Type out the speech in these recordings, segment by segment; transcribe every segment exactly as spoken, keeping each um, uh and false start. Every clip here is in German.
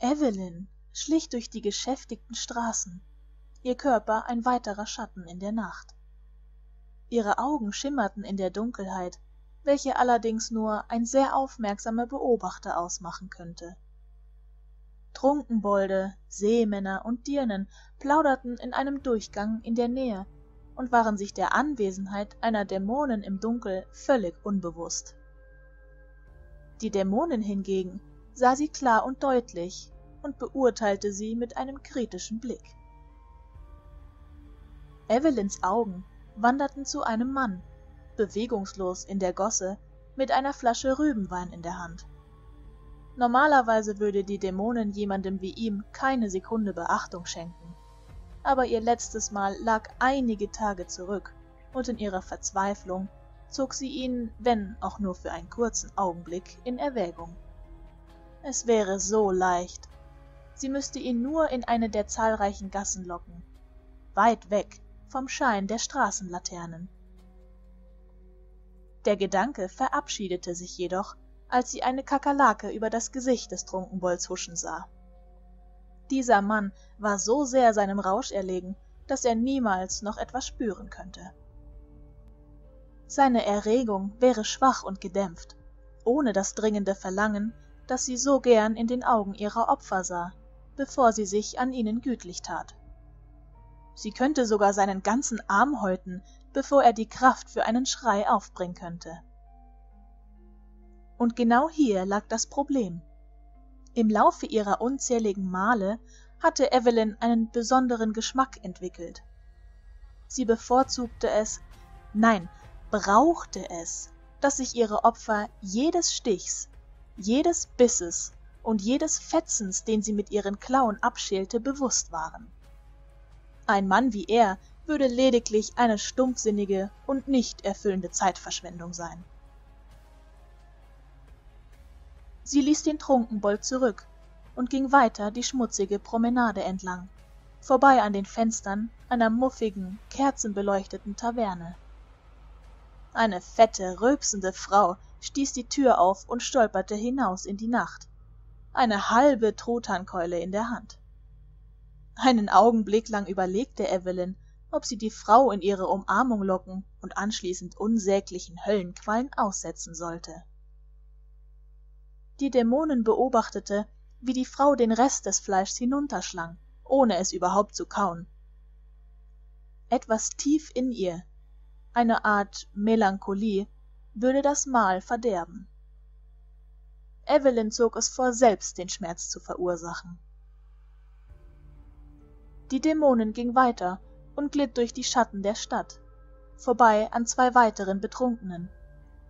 Evelynn schlich durch die geschäftigten Straßen, ihr Körper ein weiterer Schatten in der Nacht. Ihre Augen schimmerten in der Dunkelheit, welche allerdings nur ein sehr aufmerksamer Beobachter ausmachen könnte. Trunkenbolde, Seemänner und Dirnen plauderten in einem Durchgang in der Nähe und waren sich der Anwesenheit einer Dämonin im Dunkel völlig unbewusst. Die Dämonin hingegen sah sie klar und deutlich und beurteilte sie mit einem kritischen Blick. Evelynns Augen wanderten zu einem Mann, bewegungslos in der Gosse, mit einer Flasche Rübenwein in der Hand. Normalerweise würde die Dämonin jemandem wie ihm keine Sekunde Beachtung schenken, aber ihr letztes Mal lag einige Tage zurück und in ihrer Verzweiflung zog sie ihn, wenn auch nur für einen kurzen Augenblick, in Erwägung. Es wäre so leicht. Sie müsste ihn nur in eine der zahlreichen Gassen locken, weit weg vom Schein der Straßenlaternen. Der Gedanke verabschiedete sich jedoch, als sie eine Kakerlake über das Gesicht des Trunkenbolds huschen sah. Dieser Mann war so sehr seinem Rausch erlegen, dass er niemals noch etwas spüren könnte. Seine Erregung wäre schwach und gedämpft, ohne das dringende Verlangen, das sie so gern in den Augen ihrer Opfer sah, bevor sie sich an ihnen gütlich tat. Sie könnte sogar seinen ganzen Arm häuten, bevor er die Kraft für einen Schrei aufbringen könnte. Und genau hier lag das Problem. Im Laufe ihrer unzähligen Male hatte Evelynn einen besonderen Geschmack entwickelt. Sie bevorzugte es, nein, brauchte es, dass sich ihre Opfer jedes Stichs, jedes Bisses und jedes Fetzens, den sie mit ihren Klauen abschälte, bewusst waren. Ein Mann wie er würde lediglich eine stumpfsinnige und nicht erfüllende Zeitverschwendung sein. Sie ließ den Trunkenbold zurück und ging weiter die schmutzige Promenade entlang, vorbei an den Fenstern einer muffigen, kerzenbeleuchteten Taverne. Eine fette, rülpsende Frau stieß die Tür auf und stolperte hinaus in die Nacht, eine halbe Truthahnkeule in der Hand. Einen Augenblick lang überlegte Evelynn, ob sie die Frau in ihre Umarmung locken und anschließend unsäglichen Höllenqualen aussetzen sollte. Die Dämonin beobachtete, wie die Frau den Rest des Fleischs hinunterschlang, ohne es überhaupt zu kauen. Etwas tief in ihr, eine Art Melancholie, würde das Mahl verderben. Evelynn zog es vor, selbst den Schmerz zu verursachen. Die Dämonin ging weiter und glitt durch die Schatten der Stadt, vorbei an zwei weiteren Betrunkenen,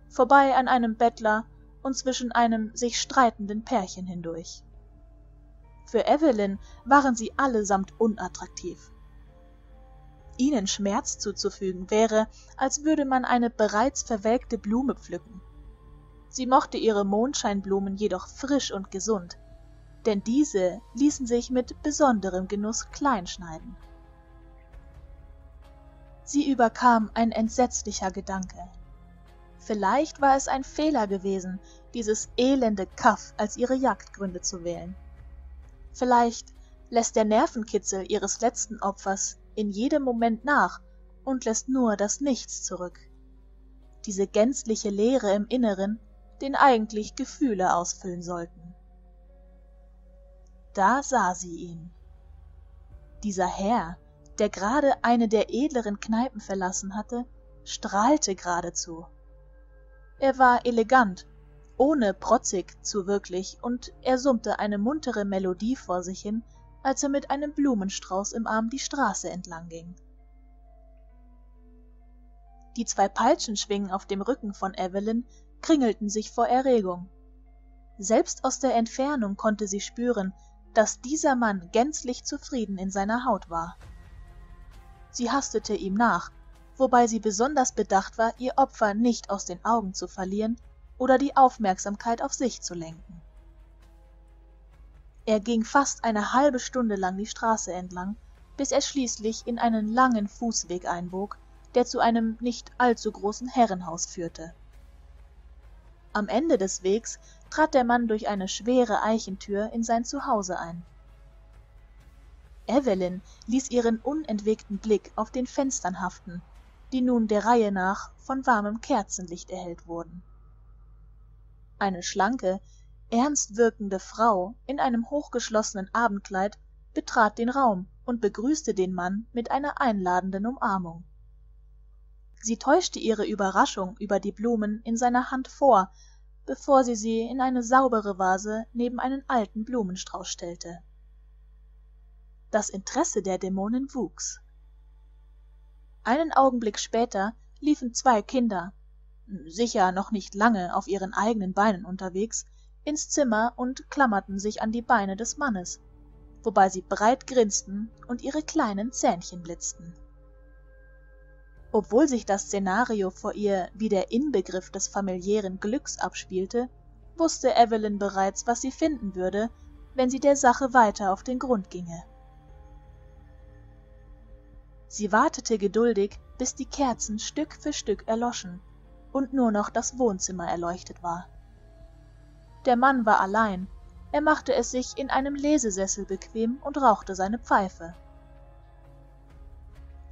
vorbei an einem Bettler und zwischen einem sich streitenden Pärchen hindurch. Für Evelynn waren sie allesamt unattraktiv. Ihnen Schmerz zuzufügen wäre, als würde man eine bereits verwelkte Blume pflücken. Sie mochte ihre Mondscheinblumen jedoch frisch und gesund, denn diese ließen sich mit besonderem Genuss kleinschneiden. Sie überkam ein entsetzlicher Gedanke. Vielleicht war es ein Fehler gewesen, dieses elende Kaff als ihre Jagdgründe zu wählen. Vielleicht lässt der Nervenkitzel ihres letzten Opfers in jedem Moment nach und lässt nur das Nichts zurück. Diese gänzliche Leere im Inneren, den eigentlich Gefühle ausfüllen sollten. Da sah sie ihn. Dieser Herr, der gerade eine der edleren Kneipen verlassen hatte, strahlte geradezu. Er war elegant, ohne protzig zu wirklich, und er summte eine muntere Melodie vor sich hin, als er mit einem Blumenstrauß im Arm die Straße entlang ging. Die zwei Peitschenschwingen auf dem Rücken von Evelynn kringelten sich vor Erregung. Selbst aus der Entfernung konnte sie spüren, dass dieser Mann gänzlich zufrieden in seiner Haut war. Sie hastete ihm nach, wobei sie besonders bedacht war, ihr Opfer nicht aus den Augen zu verlieren oder die Aufmerksamkeit auf sich zu lenken. Er ging fast eine halbe Stunde lang die Straße entlang, bis er schließlich in einen langen Fußweg einbog, der zu einem nicht allzu großen Herrenhaus führte. Am Ende des Wegs trat der Mann durch eine schwere Eichentür in sein Zuhause ein. Evelynn ließ ihren unentwegten Blick auf den Fenstern haften, die nun der Reihe nach von warmem Kerzenlicht erhellt wurden. Eine schlanke, ernst wirkende Frau in einem hochgeschlossenen Abendkleid betrat den Raum und begrüßte den Mann mit einer einladenden Umarmung. Sie täuschte ihre Überraschung über die Blumen in seiner Hand vor, bevor sie sie in eine saubere Vase neben einen alten Blumenstrauß stellte. Das Interesse der Dämonin wuchs. Einen Augenblick später liefen zwei Kinder, sicher noch nicht lange auf ihren eigenen Beinen unterwegs, ins Zimmer und klammerten sich an die Beine des Mannes, wobei sie breit grinsten und ihre kleinen Zähnchen blitzten. Obwohl sich das Szenario vor ihr wie der Inbegriff des familiären Glücks abspielte, wusste Evelynn bereits, was sie finden würde, wenn sie der Sache weiter auf den Grund ginge. Sie wartete geduldig, bis die Kerzen Stück für Stück erloschen und nur noch das Wohnzimmer erleuchtet war. Der Mann war allein, er machte es sich in einem Lesesessel bequem und rauchte seine Pfeife.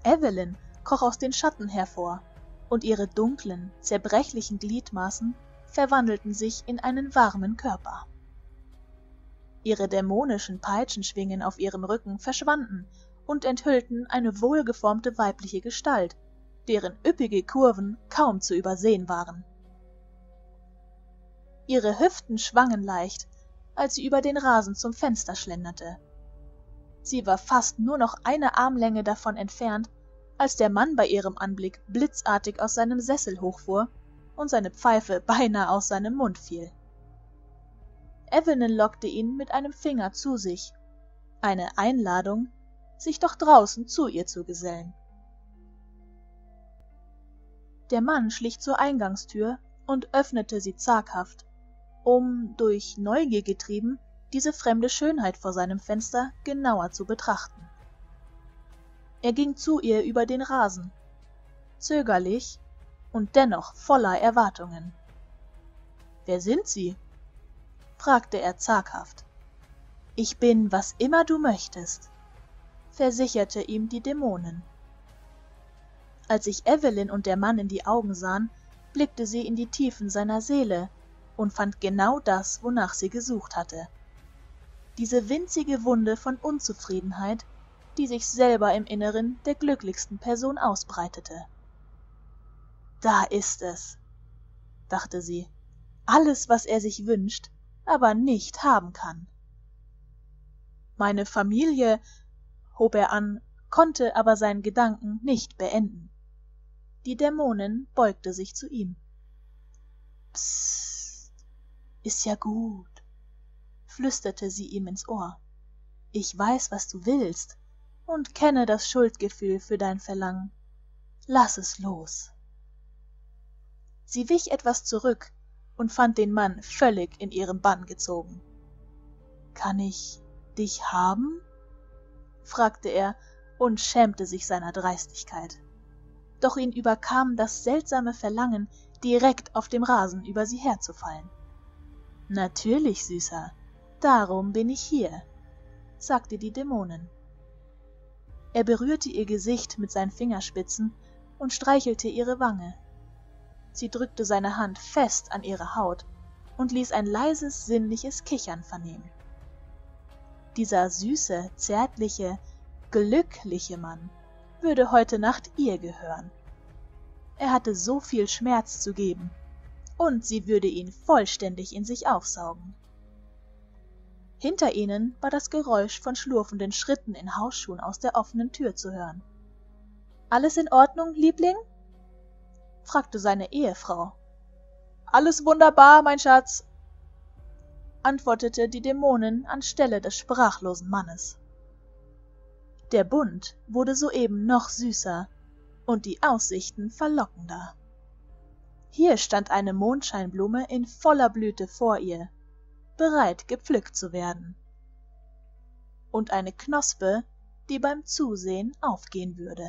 Evelynn kroch aus den Schatten hervor, und ihre dunklen, zerbrechlichen Gliedmaßen verwandelten sich in einen warmen Körper. Ihre dämonischen Peitschenschwingen auf ihrem Rücken verschwanden und enthüllten eine wohlgeformte weibliche Gestalt, deren üppige Kurven kaum zu übersehen waren. Ihre Hüften schwangen leicht, als sie über den Rasen zum Fenster schlenderte. Sie war fast nur noch eine Armlänge davon entfernt, als der Mann bei ihrem Anblick blitzartig aus seinem Sessel hochfuhr und seine Pfeife beinahe aus seinem Mund fiel. Evelynn lockte ihn mit einem Finger zu sich, eine Einladung, sich doch draußen zu ihr zu gesellen. Der Mann schlich zur Eingangstür und öffnete sie zaghaft, um, durch Neugier getrieben, diese fremde Schönheit vor seinem Fenster genauer zu betrachten. Er ging zu ihr über den Rasen, zögerlich und dennoch voller Erwartungen. »Wer sind Sie?« fragte er zaghaft. »Ich bin, was immer du möchtest«, versicherte ihm die Dämonin. Als sich Evelynn und der Mann in die Augen sahen, blickte sie in die Tiefen seiner Seele und fand genau das, wonach sie gesucht hatte. Diese winzige Wunde von Unzufriedenheit, die sich selber im Inneren der glücklichsten Person ausbreitete. »Da ist es«, dachte sie, »alles, was er sich wünscht, aber nicht haben kann.« »Meine Familie«, hob er an, konnte aber seinen Gedanken nicht beenden. Die Dämonin beugte sich zu ihm. »Psst, ist ja gut«, flüsterte sie ihm ins Ohr. »Ich weiß, was du willst und kenne das Schuldgefühl für dein Verlangen. Lass es los.« Sie wich etwas zurück und fand den Mann völlig in ihrem Bann gezogen. »Kann ich dich haben?« fragte er und schämte sich seiner Dreistigkeit. Doch ihn überkam das seltsame Verlangen, direkt auf dem Rasen über sie herzufallen. »Natürlich, Süßer, darum bin ich hier«, sagte die Dämonin. Er berührte ihr Gesicht mit seinen Fingerspitzen und streichelte ihre Wange. Sie drückte seine Hand fest an ihre Haut und ließ ein leises, sinnliches Kichern vernehmen. Dieser süße, zärtliche, glückliche Mann würde heute Nacht ihr gehören. Er hatte so viel Schmerz zu geben, und sie würde ihn vollständig in sich aufsaugen. Hinter ihnen war das Geräusch von schlurfenden Schritten in Hausschuhen aus der offenen Tür zu hören. »Alles in Ordnung, Liebling?« fragte seine Ehefrau. »Alles wunderbar, mein Schatz«, antwortete die Dämonin anstelle des sprachlosen Mannes. Der Bund wurde soeben noch süßer und die Aussichten verlockender. Hier stand eine Mondscheinblume in voller Blüte vor ihr, bereit gepflückt zu werden, und eine Knospe, die beim Zusehen aufgehen würde.